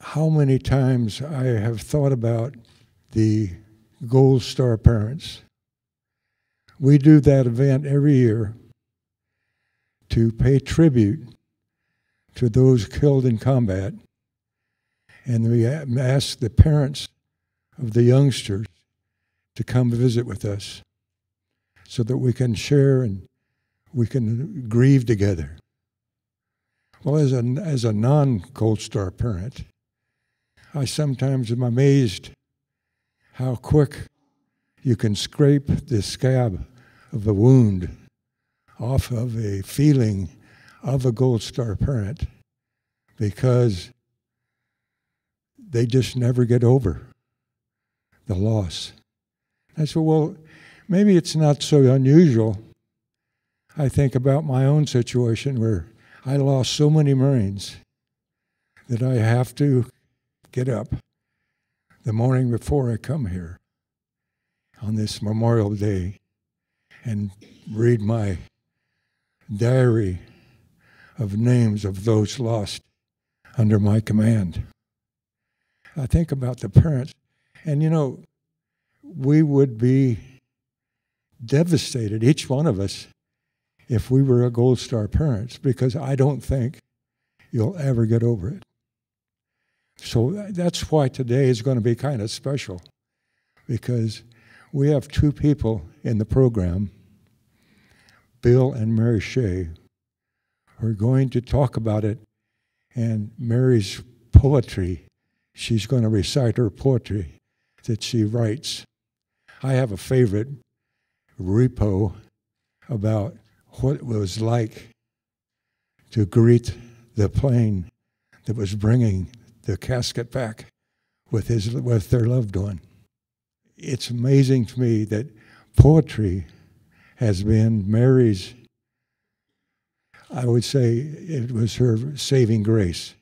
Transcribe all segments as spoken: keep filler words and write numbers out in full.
how many times I have thought about the Gold Star parents. We do that event every year to pay tribute to those killed in combat, and we ask the parents of the youngsters to come visit with us so that we can share and we can grieve together. Well, as a, as a non-Gold Star parent, I sometimes am amazed how quick you can scrape the scab of a wound off of a feeling of a Gold Star parent, because they just never get over the loss. I said, well, maybe it's not so unusual. I think about my own situation where I lost so many Marines that I have to get up the morning before I come here on this Memorial Day and read my diary of names of those lost under my command. I think about the parents, and you know, we would be devastated, each one of us, if we were a Gold Star parents, because I don't think you'll ever get over it. So that's why today is going to be kind of special, because we have two people in the program, Bill and Mary Shea, who are going to talk about it, and Mary's poetry. She's going to recite her poetry that she writes. I have a favorite repo about what it was like to greet the plane that was bringing the casket back with his, with their loved one. It's amazing to me that poetry has been Mary's, I would say it was her saving grace,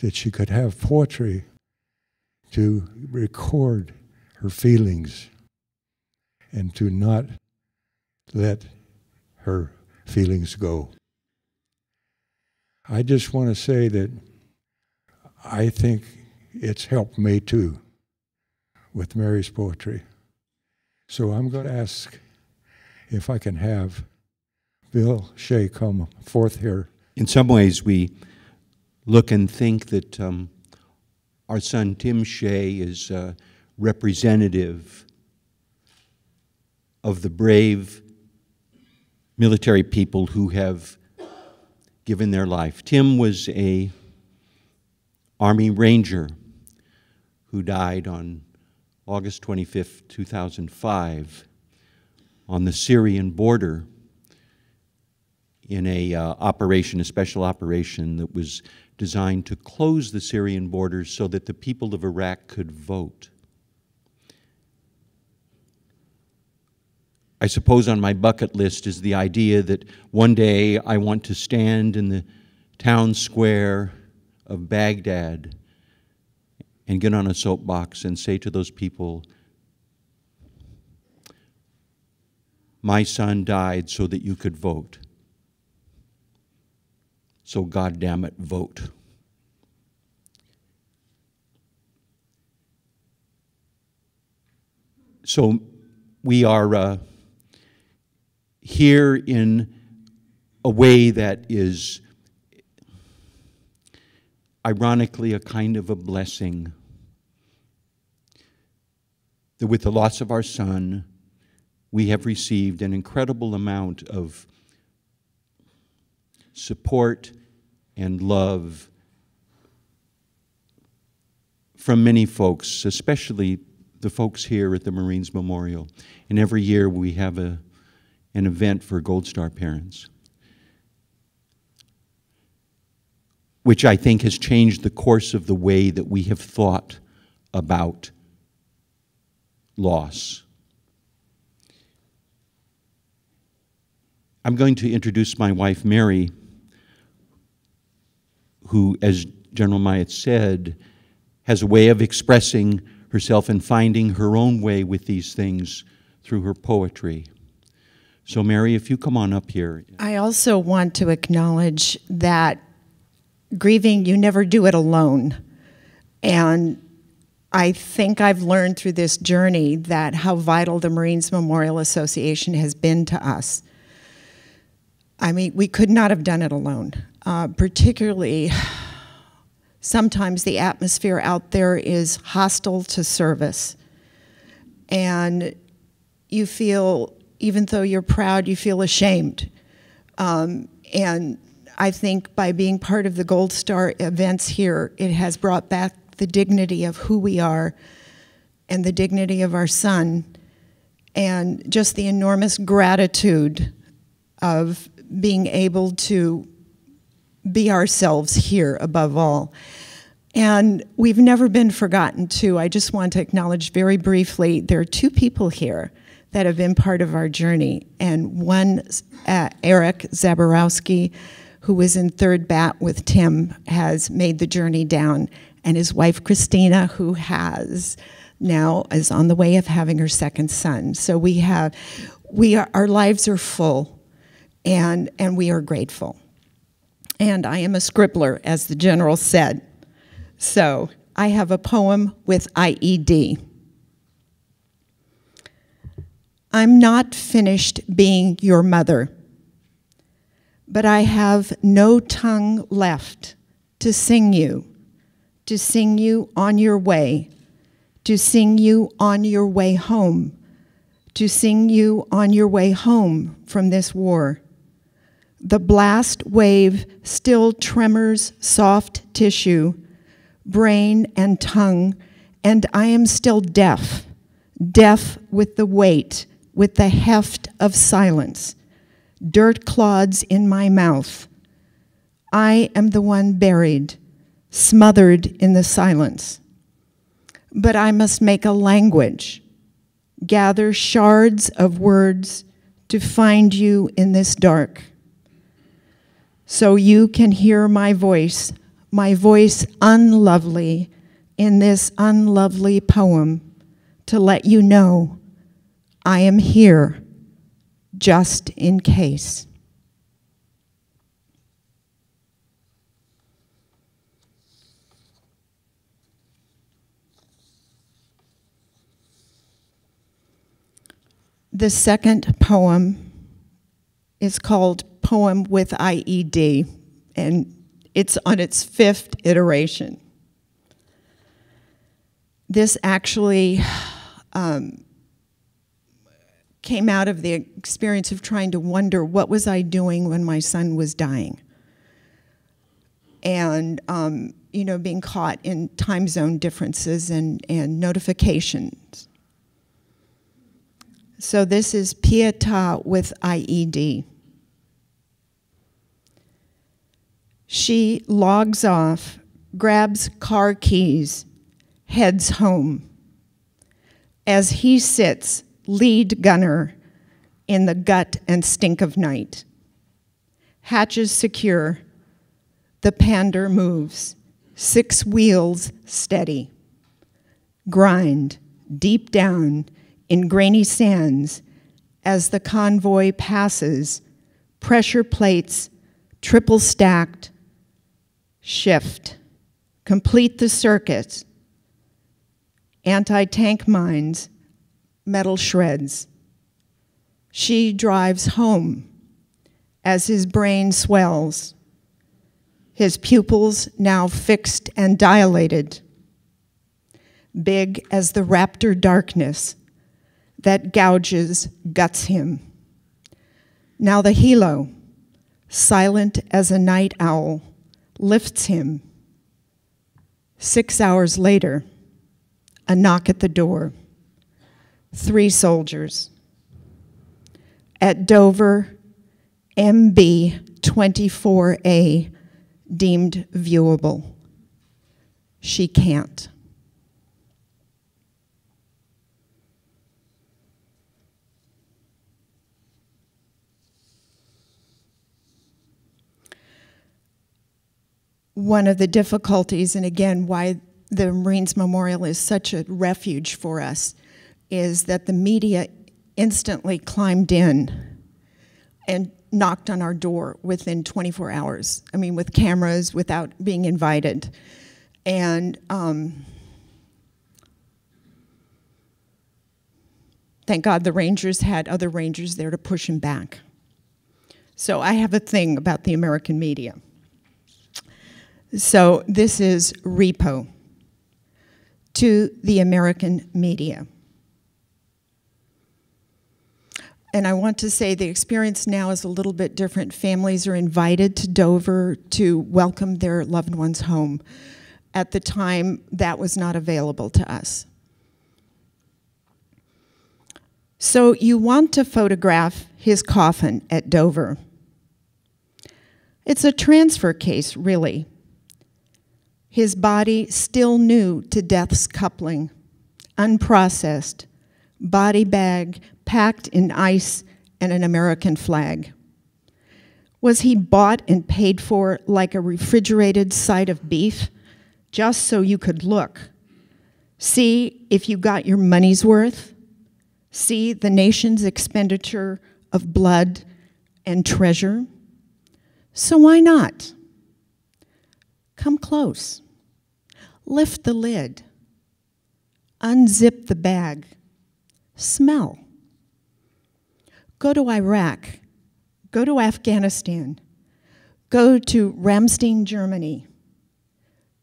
that she could have poetry to record her feelings and to not let her feelings go. I just want to say that I think it's helped me too with Mary's poetry. So I'm going to ask if I can have Bill Shea come forth here. In some ways we look and think that um, our son Tim Shea is uh, representative of the brave military people who have given their life. Tim was a Army Ranger who died on August twenty-fifth, two thousand five on the Syrian border in a uh, operation, a special operation that was designed to close the Syrian borders so that the people of Iraq could vote. I suppose on my bucket list is the idea that one day I want to stand in the town square of Baghdad and get on a soapbox and say to those people, my son died so that you could vote. So goddamn it, vote. So we are uh, here in a way that is ironically a kind of a blessing, that with the loss of our son, we have received an incredible amount of support and love from many folks, especially the folks here at the Marines Memorial. And every year we have a, an event for Gold Star parents, which I think has changed the course of the way that we have thought about loss. I'm going to introduce my wife, Mary, who, as General Myatt said, has a way of expressing herself and finding her own way with these things through her poetry. So Mary, if you come on up here. I also want to acknowledge that grieving, you never do it alone. And I think I've learned through this journey that how vital the Marines Memorial Association has been to us. I mean, we could not have done it alone. Uh, particularly, sometimes the atmosphere out there is hostile to service. And you feel, even though you're proud, you feel ashamed. Um, and I think by being part of the Gold Star events here, it has brought back the dignity of who we are and the dignity of our son, and just the enormous gratitude of being able to be ourselves here above all. And we've never been forgotten too. I just want to acknowledge very briefly, there are two people here that have been part of our journey, and one, uh, Eric Zabarowski, who was in third bat with Tim, has made the journey down, and his wife Christina, who has now is on the way of having her second son. So we have, we are, our lives are full, and and we are grateful. And I am a scribbler, as the general said. So I have a poem with I E D. I'm not finished being your mother, but I have no tongue left to sing you, to sing you on your way, to sing you on your way home, to sing you on your way home from this war. The blast wave still tremors soft tissue, brain and tongue, and I am still deaf, deaf with the weight, with the heft of silence, dirt clods in my mouth. I am the one buried, smothered in the silence. But I must make a language, gather shards of words to find you in this dark. So you can hear my voice, my voice unlovely in this unlovely poem, to let you know I am here, just in case. The second poem is called Poem with I E D, and it's on its fifth iteration. This actually um, came out of the experience of trying to wonder, what was I doing when my son was dying? And um, you know, being caught in time zone differences and, and notifications. So this is Pietà with I E D. She logs off, grabs car keys, heads home. As he sits, lead gunner, in the gut and stink of night. Hatches secure, the pander moves, six wheels steady. Grind, deep down, in grainy sands, as the convoy passes, pressure plates, triple stacked, shift, complete the circuit, anti-tank mines, metal shreds. She drives home as his brain swells, his pupils now fixed and dilated, big as the raptor darkness that gouges, guts him. Now the helo, silent as a night owl, lifts him. Six hours later, a knock at the door. Three soldiers. At Dover, M B twenty-four A deemed viewable. She can't. One of the difficulties, and again, why the Marines Memorial is such a refuge for us, is that the media instantly climbed in and knocked on our door within twenty-four hours. I mean, with cameras, without being invited. And um, thank God the Rangers had other Rangers there to push him back. So I have a thing about the American media. So this is repo to the American media. And I want to say the experience now is a little bit different. Families are invited to Dover to welcome their loved ones home. At the time, that was not available to us. So you want to photograph his coffin at Dover. It's a transfer case, really. His body still new to death's coupling, unprocessed, body bag packed in ice and an American flag. Was he bought and paid for like a refrigerated side of beef just so you could look? See if you got your money's worth? See the nation's expenditure of blood and treasure? So why not? Come close. Lift the lid. Unzip the bag. Smell. Go to Iraq. Go to Afghanistan. Go to Ramstein, Germany.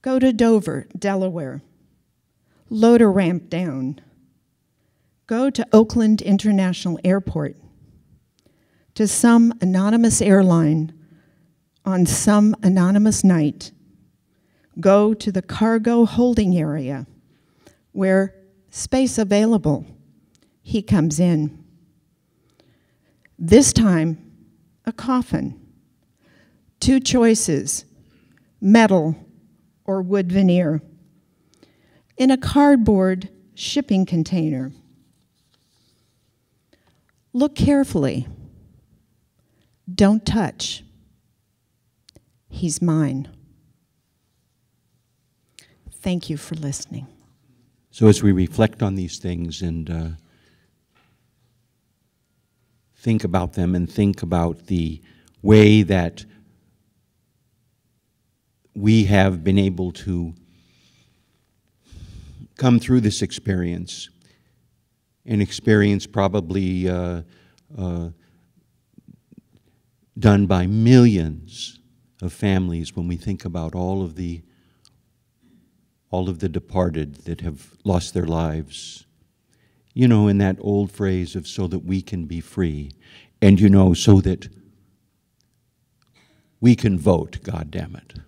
Go to Dover, Delaware. Load a ramp down. Go to Oakland International Airport. To some anonymous airline on some anonymous night. Go to the cargo holding area where space available. He comes in. This time, a coffin. Two choices, metal or wood veneer, in a cardboard shipping container. Look carefully. Don't touch. He's mine. Thank you for listening. So as we reflect on these things and uh think about them and think about the way that we have been able to come through this experience, an experience probably uh, uh, done by millions of families when we think about all of the, all of the departed that have lost their lives. You know, in that old phrase of so that we can be free, and you know, so that we can vote, goddammit.